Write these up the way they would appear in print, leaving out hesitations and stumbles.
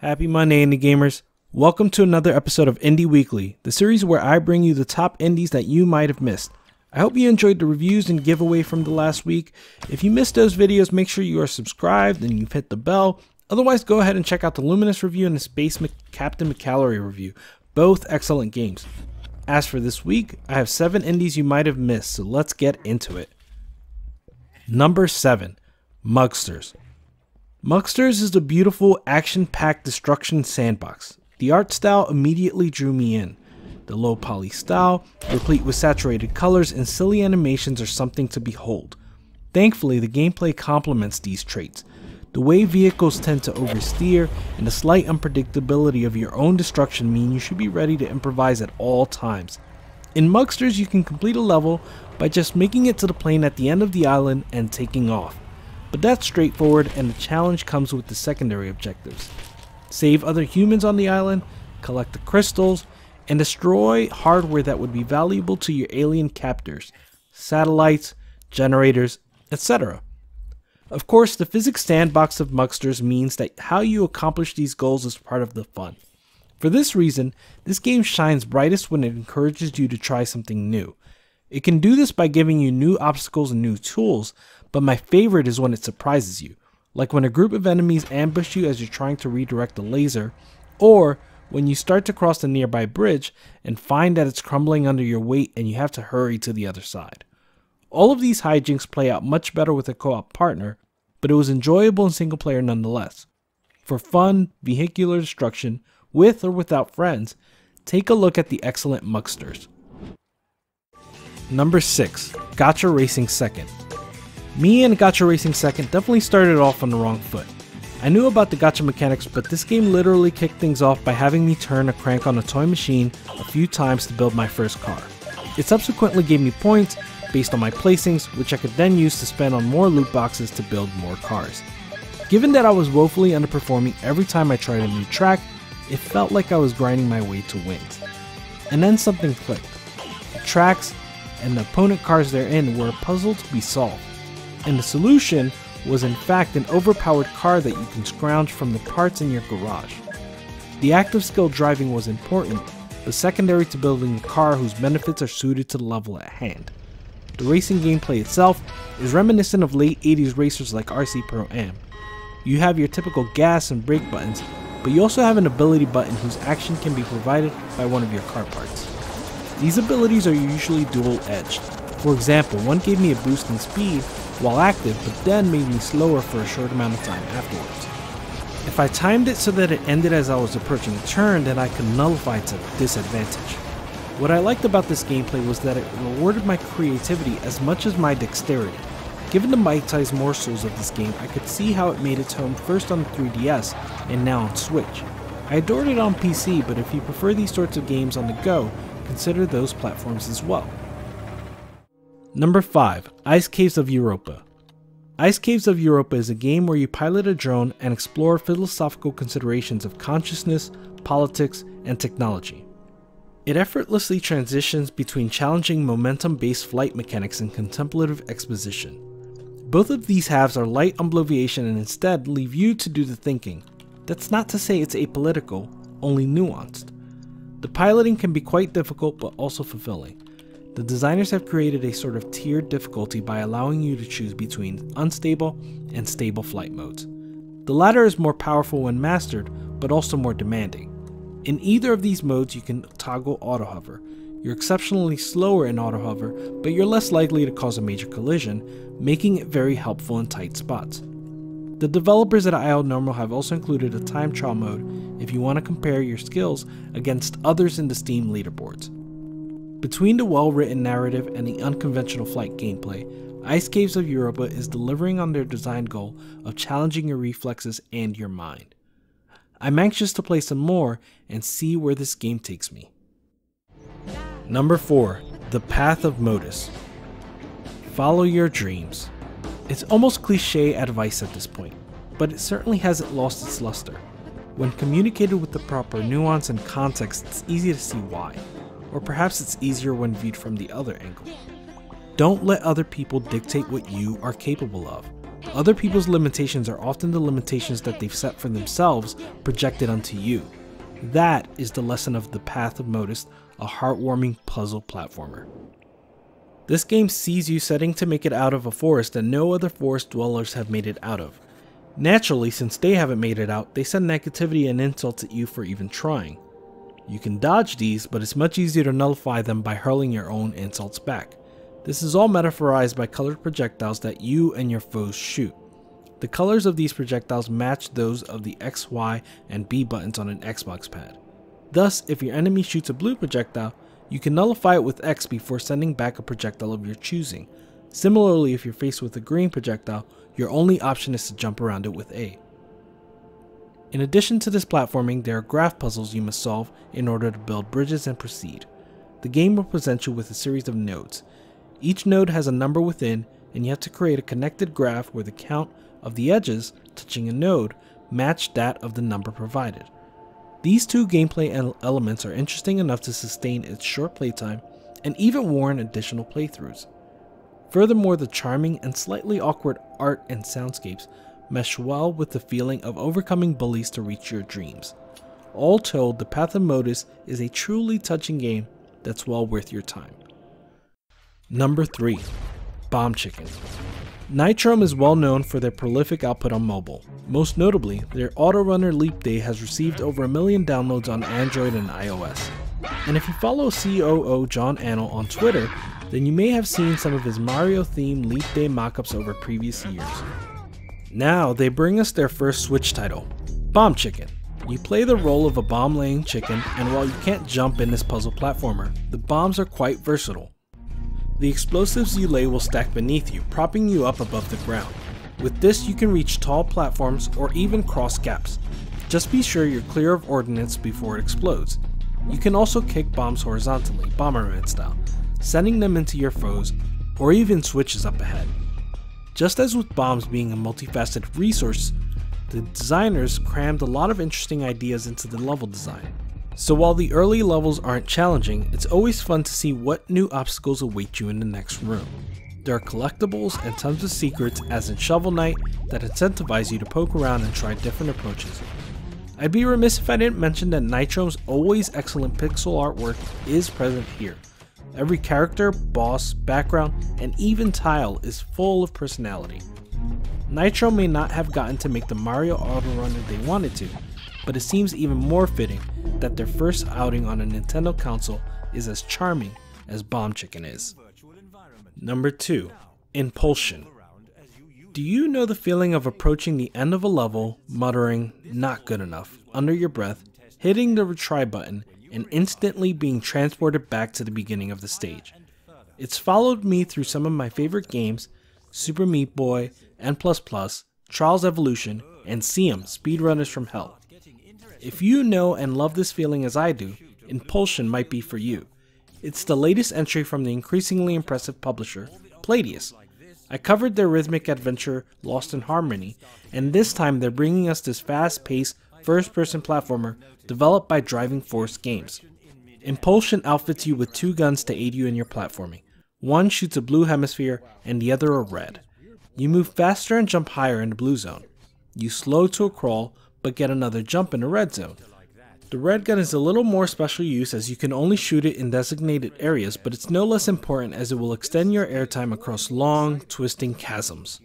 Happy Monday, Indie Gamers. Welcome to another episode of Indie Weekly, the series where I bring you the top indies that you might have missed. I hope you enjoyed the reviews and giveaway from the last week. If you missed those videos, make sure you are subscribed and you've hit the bell. Otherwise, go ahead and check out the Luminous review and the Space Captain McCallery review. Both excellent games. As for this week, I have 7 indies you might have missed, so let's get into it. Number 7, Mugsters. Mugsters is a beautiful, action-packed destruction sandbox. The art style immediately drew me in. The low-poly style, replete with saturated colors and silly animations, are something to behold. Thankfully, the gameplay complements these traits. The way vehicles tend to oversteer and the slight unpredictability of your own destruction mean you should be ready to improvise at all times. In Mugsters, you can complete a level by just making it to the plane at the end of the island and taking off. But that's straightforward, and the challenge comes with the secondary objectives. Save other humans on the island, collect the crystals, and destroy hardware that would be valuable to your alien captors, satellites, generators, etc. Of course, the physics sandbox of Mugsters means that how you accomplish these goals is part of the fun. For this reason, this game shines brightest when it encourages you to try something new. It can do this by giving you new obstacles and new tools, but my favorite is when it surprises you, like when a group of enemies ambush you as you're trying to redirect a laser, or when you start to cross the nearby bridge and find that it's crumbling under your weight and you have to hurry to the other side. All of these hijinks play out much better with a co-op partner, but it was enjoyable in single player nonetheless. For fun, vehicular destruction, with or without friends, take a look at the excellent Mugsters. Number 6, Gotcha Racing 2nd. Me and Gotcha Racing 2nd definitely started off on the wrong foot. I knew about the gacha mechanics, but this game literally kicked things off by having me turn a crank on a toy machine a few times to build my first car. It subsequently gave me points based on my placings, which I could then use to spend on more loot boxes to build more cars. Given that I was woefully underperforming every time I tried a new track, it felt like I was grinding my way to wins. And then something clicked. The tracks and the opponent cars therein were a puzzle to be solved, and the solution was in fact an overpowered car that you can scrounge from the parts in your garage. The act of skilled driving was important, but secondary to building a car whose benefits are suited to the level at hand. The racing gameplay itself is reminiscent of late 80s racers like RC Pro Am. You have your typical gas and brake buttons, but you also have an ability button whose action can be provided by one of your car parts. These abilities are usually dual-edged. For example, one gave me a boost in speed while active, but then made me slower for a short amount of time afterwards. If I timed it so that it ended as I was approaching a turn, then I could nullify its disadvantage. What I liked about this gameplay was that it rewarded my creativity as much as my dexterity. Given the bite-sized morsels of this game, I could see how it made its home first on the 3DS and now on Switch. I adored it on PC, but if you prefer these sorts of games on the go, consider those platforms as well. Number 5, Ice Caves of Europa. Ice Caves of Europa is a game where you pilot a drone and explore philosophical considerations of consciousness, politics, and technology. It effortlessly transitions between challenging momentum-based flight mechanics and contemplative exposition. Both of these halves are light obviation and instead leave you to do the thinking. That's not to say it's apolitical, only nuanced. The piloting can be quite difficult but also fulfilling. The designers have created a sort of tiered difficulty by allowing you to choose between unstable and stable flight modes. The latter is more powerful when mastered, but also more demanding. In either of these modes, you can toggle auto-hover. You're exceptionally slower in auto-hover, but you're less likely to cause a major collision, making it very helpful in tight spots. The developers at IL Normal have also included a time trial mode if you want to compare your skills against others in the Steam leaderboards. Between the well-written narrative and the unconventional flight gameplay, Ice Caves of Europa is delivering on their design goal of challenging your reflexes and your mind. I'm anxious to play some more and see where this game takes me. Number 4, The Path of Motus. Follow your dreams. It's almost cliche advice at this point, but it certainly hasn't lost its luster. When communicated with the proper nuance and context, it's easy to see why. Or perhaps it's easier when viewed from the other angle. Don't let other people dictate what you are capable of. Other people's limitations are often the limitations that they've set for themselves projected onto you. That is the lesson of The Path of Motus, a heartwarming puzzle platformer. This game sees you setting to make it out of a forest that no other forest dwellers have made it out of. Naturally, since they haven't made it out, they send negativity and insults at you for even trying. You can dodge these, but it's much easier to nullify them by hurling your own insults back. This is all metaphorized by colored projectiles that you and your foes shoot. The colors of these projectiles match those of the X, Y, and B buttons on an Xbox pad. Thus, if your enemy shoots a blue projectile, you can nullify it with X before sending back a projectile of your choosing. Similarly, if you're faced with a green projectile, your only option is to jump around it with A. In addition to this platforming, there are graph puzzles you must solve in order to build bridges and proceed. The game will present you with a series of nodes. Each node has a number within, and you have to create a connected graph where the count of the edges touching a node match that of the number provided. These two gameplay elements are interesting enough to sustain its short playtime and even warrant additional playthroughs. Furthermore, the charming and slightly awkward art and soundscapes mesh well with the feeling of overcoming bullies to reach your dreams. All told, The Path of Motus is a truly touching game that's well worth your time. Number 3. Bomb Chicken. Nitrome is well known for their prolific output on mobile. Most notably, their autorunner Leap Day has received over 1 million downloads on Android and iOS. And if you follow COO John Anno on Twitter, then you may have seen some of his Mario-themed Leap Day mock-ups over previous years. Now they bring us their first Switch title, Bomb Chicken. You play the role of a bomb-laying chicken, and while you can't jump in this puzzle platformer, the bombs are quite versatile. The explosives you lay will stack beneath you, propping you up above the ground. With this, you can reach tall platforms or even cross gaps. Just be sure you're clear of ordnance before it explodes. You can also kick bombs horizontally, Bomberman style, sending them into your foes or even switches up ahead. Just as with bombs being a multifaceted resource, the designers crammed a lot of interesting ideas into the level design. So while the early levels aren't challenging, it's always fun to see what new obstacles await you in the next room. There are collectibles and tons of secrets, as in Shovel Knight, that incentivize you to poke around and try different approaches. I'd be remiss if I didn't mention that Nitrome's always excellent pixel artwork is present here. Every character, boss, background, and even tile is full of personality. Nitrome may not have gotten to make the Mario Autorunner they wanted to, but it seems even more fitting that their first outing on a Nintendo console is as charming as Bomb Chicken is. Number 2. Impulsion. Do you know the feeling of approaching the end of a level, muttering, "not good enough," under your breath, hitting the retry button, and instantly being transported back to the beginning of the stage? It's followed me through some of my favorite games, Super Meat Boy, N++, Trials Evolution, and Siam, Speedrunners from Hell. If you know and love this feeling as I do, Impulsion might be for you. It's the latest entry from the increasingly impressive publisher, Playdius. I covered their rhythmic adventure, Lost in Harmony, and this time they're bringing us this fast-paced, first-person platformer developed by Driving Force Games. Impulsion outfits you with two guns to aid you in your platforming. One shoots a blue hemisphere and the other a red. You move faster and jump higher in the blue zone. You slow to a crawl, but get another jump in the red zone. The red gun is a little more special use, as you can only shoot it in designated areas, but it's no less important as it will extend your airtime across long, twisting chasms.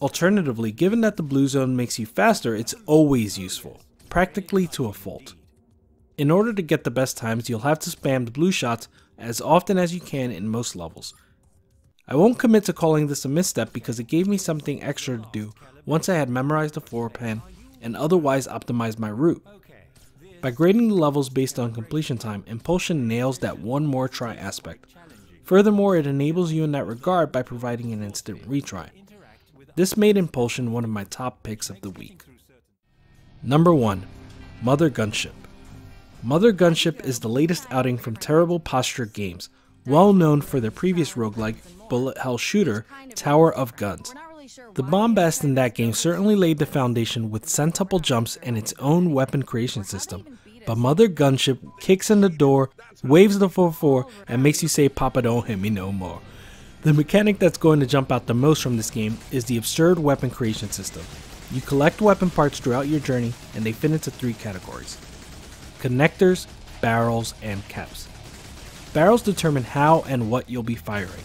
Alternatively, given that the blue zone makes you faster, it's always useful, practically to a fault. In order to get the best times, you'll have to spam the blue shots as often as you can in most levels. I won't commit to calling this a misstep because it gave me something extra to do once I had memorized the floor plan and otherwise optimize my route. By grading the levels based on completion time, Impulsion nails that one more try aspect. Furthermore, it enables you in that regard by providing an instant retry. This made Impulsion one of my top picks of the week. Number 1. MOTHERGUNSHIP. MOTHERGUNSHIP is the latest outing from Terrible Posture Games, well known for their previous roguelike bullet hell shooter, Tower of Guns. The bombast in that game certainly laid the foundation with centuple jumps and its own weapon creation system, but MOTHERGUNSHIP kicks in the door, waves the 4-4, and makes you say, "Papa don't hit me no more." The mechanic that's going to jump out the most from this game is the absurd weapon creation system. You collect weapon parts throughout your journey and they fit into three categories: connectors, barrels, and caps. Barrels determine how and what you'll be firing.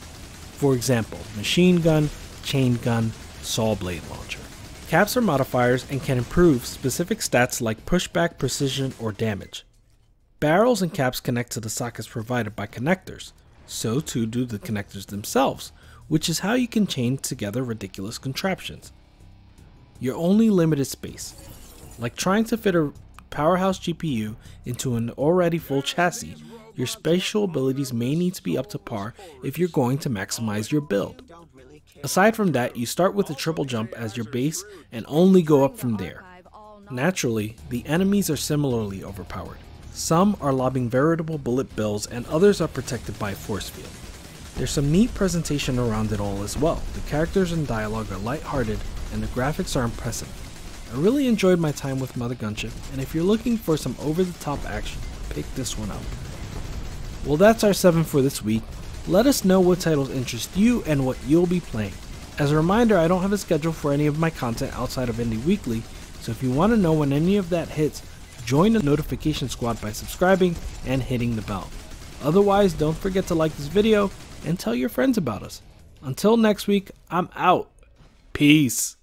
For example, machine gun, chain gun, saw blade launcher. Caps are modifiers and can improve specific stats like pushback, precision, or damage. Barrels and caps connect to the sockets provided by connectors. So too do the connectors themselves, which is how you can chain together ridiculous contraptions. You're only limited space. Like trying to fit a powerhouse GPU into an already full chassis, your spatial abilities may need to be up to par if you're going to maximize your build. Aside from that, you start with a triple jump as your base and only go up from there. Naturally, the enemies are similarly overpowered. Some are lobbing veritable bullet bills and others are protected by a force field. There's some neat presentation around it all as well. The characters and dialogue are lighthearted and the graphics are impressive. I really enjoyed my time with MOTHERGUNSHIP, and if you're looking for some over-the-top action, pick this one up. Well, that's our 7 for this week. Let us know what titles interest you and what you'll be playing. As a reminder, I don't have a schedule for any of my content outside of Indie Weekly, so if you want to know when any of that hits, join the notification squad by subscribing and hitting the bell. Otherwise, don't forget to like this video and tell your friends about us. Until next week, I'm out. Peace.